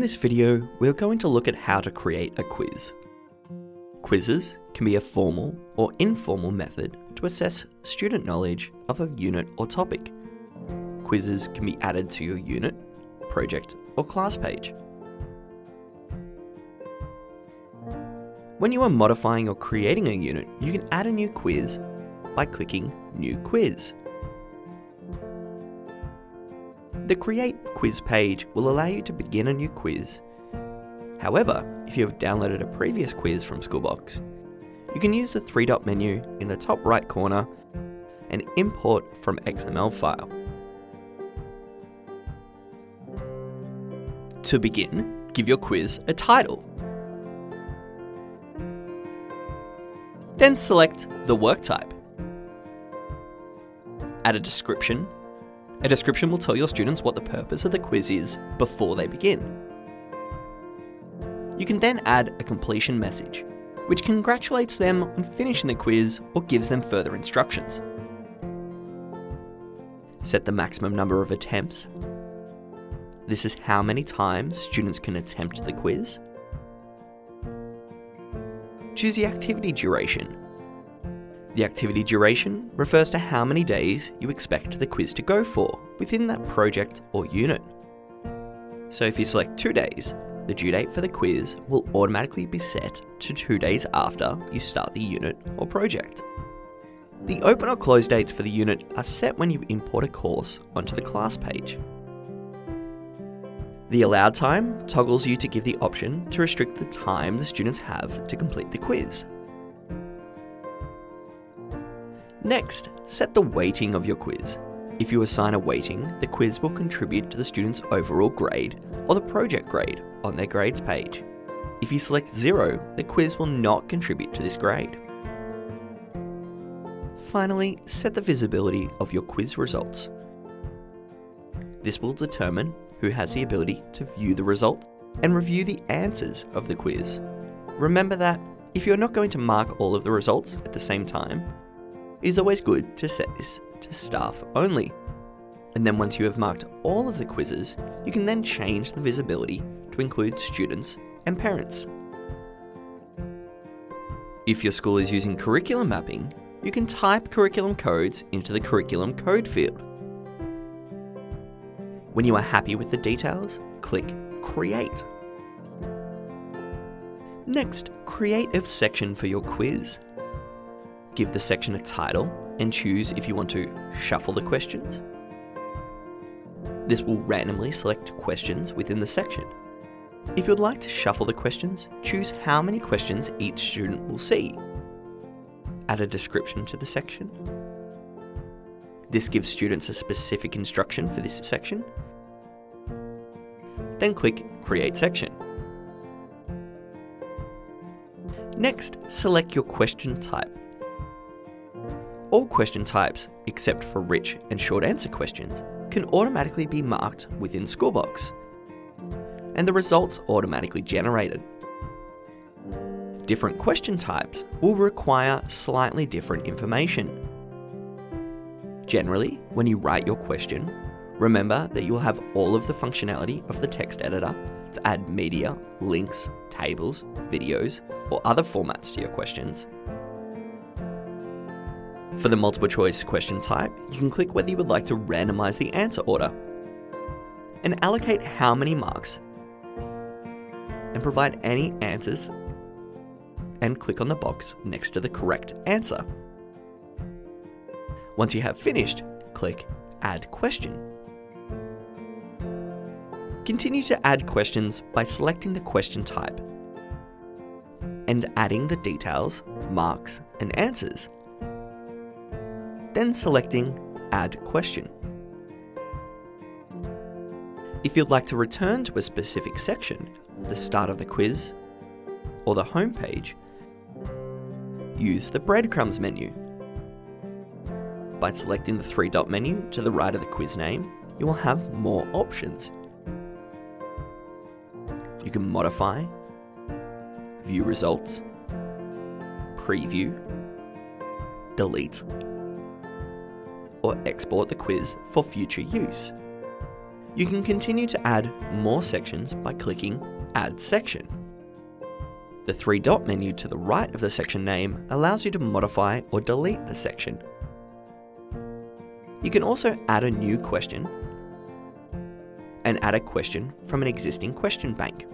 In this video, we're going to look at how to create a quiz. Quizzes can be a formal or informal method to assess student knowledge of a unit or topic. Quizzes can be added to your unit, project, or class page. When you are modifying or creating a unit, you can add a new quiz by clicking New Quiz. The Create Quiz page will allow you to begin a new quiz. However, if you have downloaded a previous quiz from Schoolbox, you can use the three-dot menu in the top right corner and import from XML file. To begin, give your quiz a title. Then select the work type. Add a description. A description will tell your students what the purpose of the quiz is before they begin. You can then add a completion message, which congratulates them on finishing the quiz or gives them further instructions. Set the maximum number of attempts. This is how many times students can attempt the quiz. Choose the activity duration. The activity duration refers to how many days you expect the quiz to go for within that project or unit. So if you select 2 days, the due date for the quiz will automatically be set to 2 days after you start the unit or project. The open or close dates for the unit are set when you import a course onto the class page. The allowed time toggles you to give the option to restrict the time the students have to complete the quiz. Next, set the weighting of your quiz. If you assign a weighting, the quiz will contribute to the student's overall grade or the project grade on their grades page. If you select 0, the quiz will not contribute to this grade. Finally, set the visibility of your quiz results. This will determine who has the ability to view the result and review the answers of the quiz. Remember that if you're not going to mark all of the results at the same time, it is always good to set this to staff only. And then once you have marked all of the quizzes, you can then change the visibility to include students and parents. If your school is using curriculum mapping, you can type curriculum codes into the curriculum code field. When you are happy with the details, click Create. Next, create a section for your quiz. Give the section a title and choose if you want to shuffle the questions. This will randomly select questions within the section. If you'd like to shuffle the questions, choose how many questions each student will see. Add a description to the section. This gives students a specific instruction for this section. Then click Create Section. Next, select your question type. All question types, except for rich and short answer questions, can automatically be marked within Schoolbox, and the results automatically generated. Different question types will require slightly different information. Generally, when you write your question, remember that you will have all of the functionality of the text editor to add media, links, tables, videos, or other formats to your questions. For the multiple choice question type, you can click whether you would like to randomize the answer order and allocate how many marks and provide any answers and click on the box next to the correct answer. Once you have finished, click Add Question. Continue to add questions by selecting the question type and adding the details, marks, and answers. Then selecting Add Question. If you'd like to return to a specific section, the start of the quiz, or the home page, use the breadcrumbs menu. By selecting the three-dot menu to the right of the quiz name, you will have more options. You can modify, view results, preview, delete, or export the quiz for future use. You can continue to add more sections by clicking Add Section. The three-dot menu to the right of the section name allows you to modify or delete the section. You can also add a new question and add a question from an existing question bank.